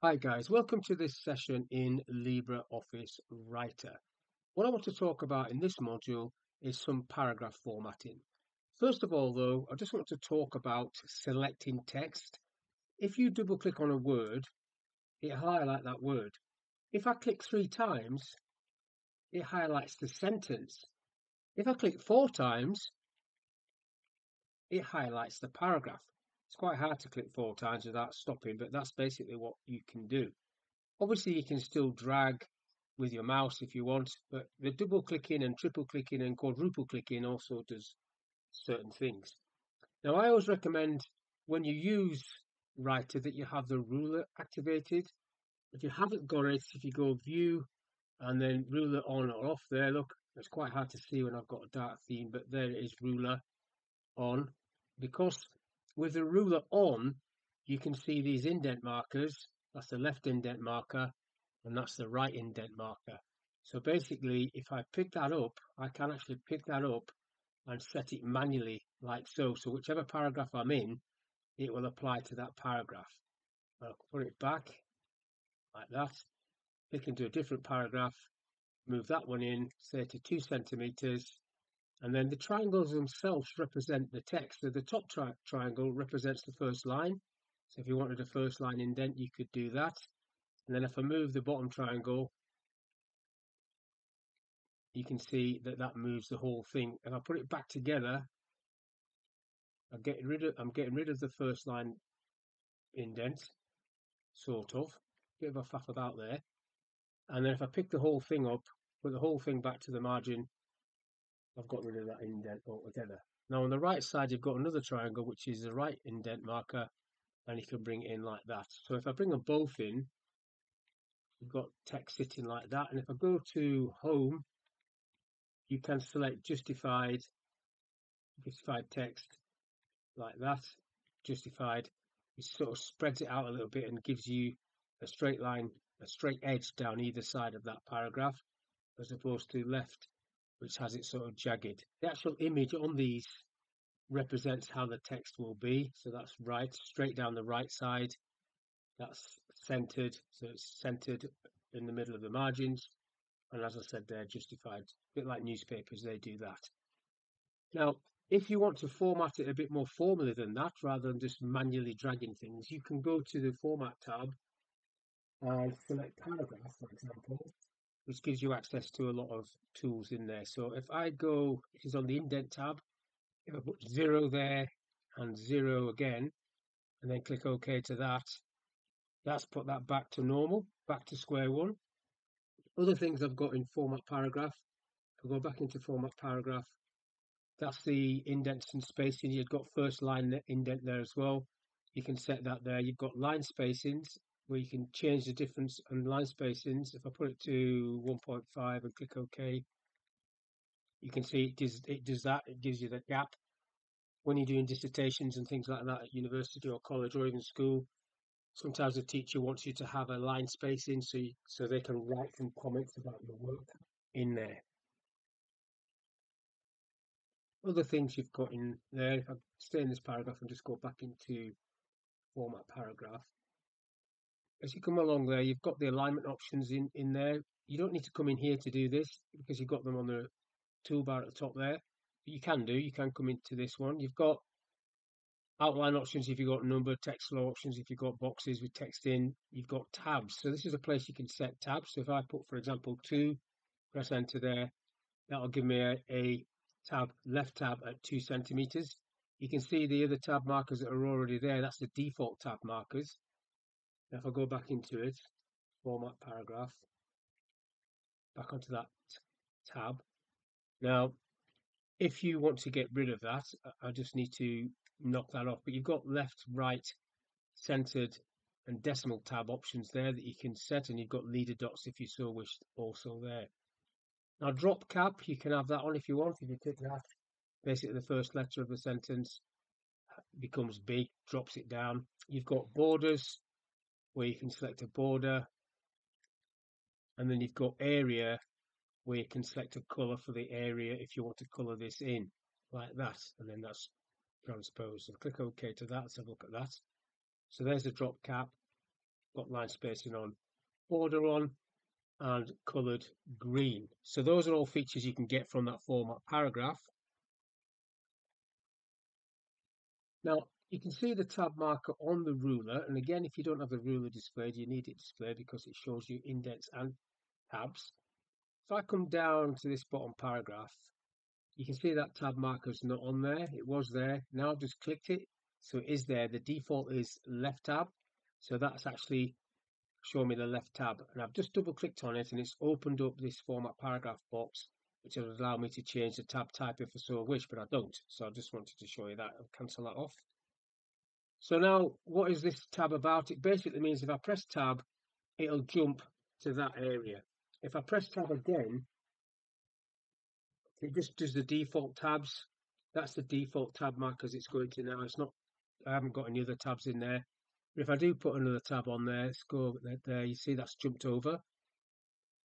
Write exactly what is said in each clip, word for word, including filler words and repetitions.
Hi guys, welcome to this session in LibreOffice Writer. What I want to talk about in this module is some paragraph formatting. First of all though, I just want to talk about selecting text. If you double click on a word, it highlights that word. If I click three times, it highlights the sentence. If I click four times, it highlights the paragraph. It's quite hard to click four times without stopping, but that's basically what you can do. Obviously, you can still drag with your mouse if you want, but the double clicking and triple clicking and quadruple clicking also does certain things. Now, I always recommend when you use Writer that you have the ruler activated. If you haven't got it, if you go View and then Ruler on or off there, look, it's quite hard to see when I've got a dark theme, but there it is, Ruler on, because with the ruler on, you can see these indent markers. That's the left indent marker, and that's the right indent marker. So basically, if I pick that up, I can actually pick that up and set it manually like so. So whichever paragraph I'm in, it will apply to that paragraph. I'll put it back like that. Pick into a different paragraph, move that one in, say to two centimeters. And then the triangles themselves represent the text. So the top tri triangle represents the first line. So if you wanted a first line indent, you could do that. And then if I move the bottom triangle, you can see that that moves the whole thing. And I put it back together. I'm getting rid of, I'm getting rid of the first line indent, sort of. Bit of a faff about there. And then if I pick the whole thing up, put the whole thing back to the margin, I've got rid of that indent altogether. Now on the right side, you've got another triangle, which is the right indent marker, and you can bring it in like that. So if I bring them both in, you've got text sitting like that. And if I go to Home, you can select justified, justified text like that. Justified, it sort of spreads it out a little bit and gives you a straight line, a straight edge down either side of that paragraph, as opposed to left, which has it sort of jagged. The actual image on these represents how the text will be. So that's right, straight down the right side. That's centered, so it's centered in the middle of the margins. And as I said, they're justified. A bit like newspapers, they do that. Now, if you want to format it a bit more formally than that, rather than just manually dragging things, you can go to the Format tab and select Paragraph, for example, which gives you access to a lot of tools in there. So if I go, it is on the indent tab, if I put zero there and zero again, and then click OK to that, that's put that back to normal, back to square one. Other things I've got in Format Paragraph, if I go back into Format Paragraph, that's the indents and spacing. You've got first line indent there as well. You can set that there. You've got line spacings, where you can change the difference and line spacings. If I put it to one point five and click OK, you can see it does, it does that. It gives you that gap. When you're doing dissertations and things like that at university or college or even school, sometimes the teacher wants you to have a line spacing so, you, so they can write some comments about your work in there. Other things you've got in there, if I stay in this paragraph and just go back into Format Paragraph, as you come along there, you've got the alignment options in, in there. You don't need to come in here to do this because you've got them on the toolbar at the top there. But you can do, you can come into this one. You've got outline options if you've got number, text flow options if you've got boxes with text in. You've got tabs. So this is a place you can set tabs. So if I put, for example, two, press enter there, that'll give me a, a tab, left tab at two centimetres. You can see the other tab markers that are already there. That's the default tab markers. Now if I go back into it, Format Paragraph, back onto that tab. Now, if you want to get rid of that, I just need to knock that off. But you've got left, right, centered, and decimal tab options there that you can set, and you've got leader dots if you so wish also there. Now, drop cap, you can have that on if you want. If you click that, basically the first letter of the sentence becomes big, drops it down. You've got borders, where you can select a border, and then you've got area where you can select a colour for the area if you want to colour this in like that, and then that's transposed. So click OK to that, let's have a look at that. So there's the drop cap. got line spacing on, border on, and coloured green. So those are all features you can get from that format paragraph. Now you can see the tab marker on the ruler, and again, if you don't have the ruler displayed, you need it displayed because it shows you indents and tabs. If I come down to this bottom paragraph, you can see that tab marker is not on there. It was there. Now I've just clicked it, so it is there. The default is left tab, so that's actually showing me the left tab. And I've just double clicked on it, and it's opened up this format paragraph box, which will allow me to change the tab type if I so wish, but I don't. So I just wanted to show you that. I'll cancel that off. So now, what is this tab about? It basically means if I press tab, it'll jump to that area. If I press tab again, it just does the default tabs. That's the default tab markers it's going to now. It's not, I haven't got any other tabs in there. But if I do put another tab on there, let's go over there, you see that's jumped over.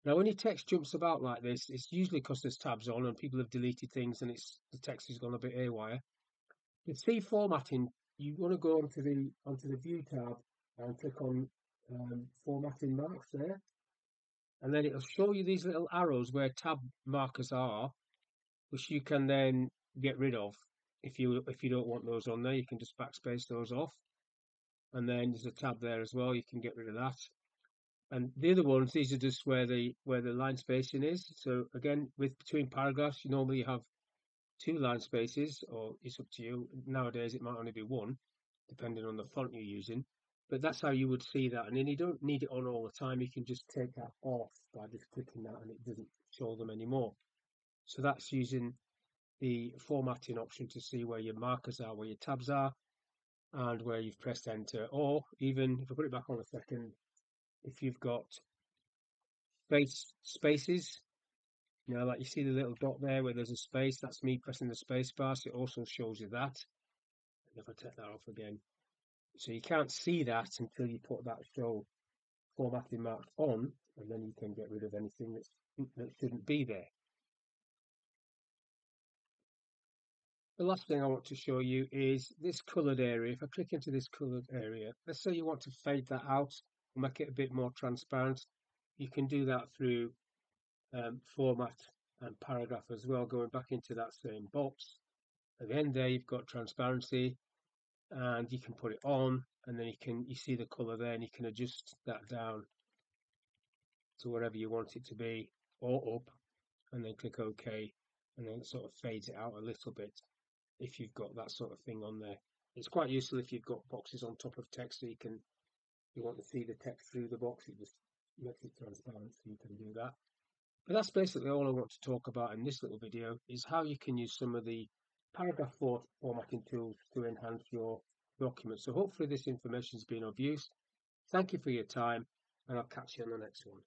Now, when your text jumps about like this, it's usually because there's tabs on and people have deleted things and it's the text has gone a bit haywire. With C formatting, you want to go onto the onto the view tab and click on um, formatting marks there, and then it'll show you these little arrows where tab markers are, which you can then get rid of if you if you don't want those on there. You can just backspace those off, and then there's a tab there as well. You can get rid of that. And the other ones, these are just where the where the line spacing is. So again, with between paragraphs, you normally have two line spaces, or it's up to you. Nowadays, it might only be one, depending on the font you're using. But that's how you would see that. And then you don't need it on all the time. You can just take that off by just clicking that, and it doesn't show them anymore. So that's using the formatting option to see where your markers are, where your tabs are, and where you've pressed enter. Or even if I put it back on a second, if you've got space spaces, you know, like you see the little dot there where there's a space, that's me pressing the space bar, so it also shows you that. And if I take that off again, so you can't see that until you put that show formatting mark on, and then you can get rid of anything that's, that shouldn't be there. The last thing I want to show you is this coloured area. If I click into this coloured area, let's say you want to fade that out, make it a bit more transparent. You can do that through um, format and paragraph as well, going back into that same box. At the end there, you've got transparency, and you can put it on, and then you can you see the color there, and you can adjust that down to wherever you want it to be, or up, and then click OK, and then it sort of fades it out a little bit if you've got that sort of thing on there. It's quite useful if you've got boxes on top of text, so you can you want to see the text through the box, it just makes it transparent, so you can do that. But that's basically all I want to talk about in this little video, is how you can use some of the paragraph formatting tools to enhance your document. So hopefully this information has been of use. Thank you for your time, and I'll catch you on the next one.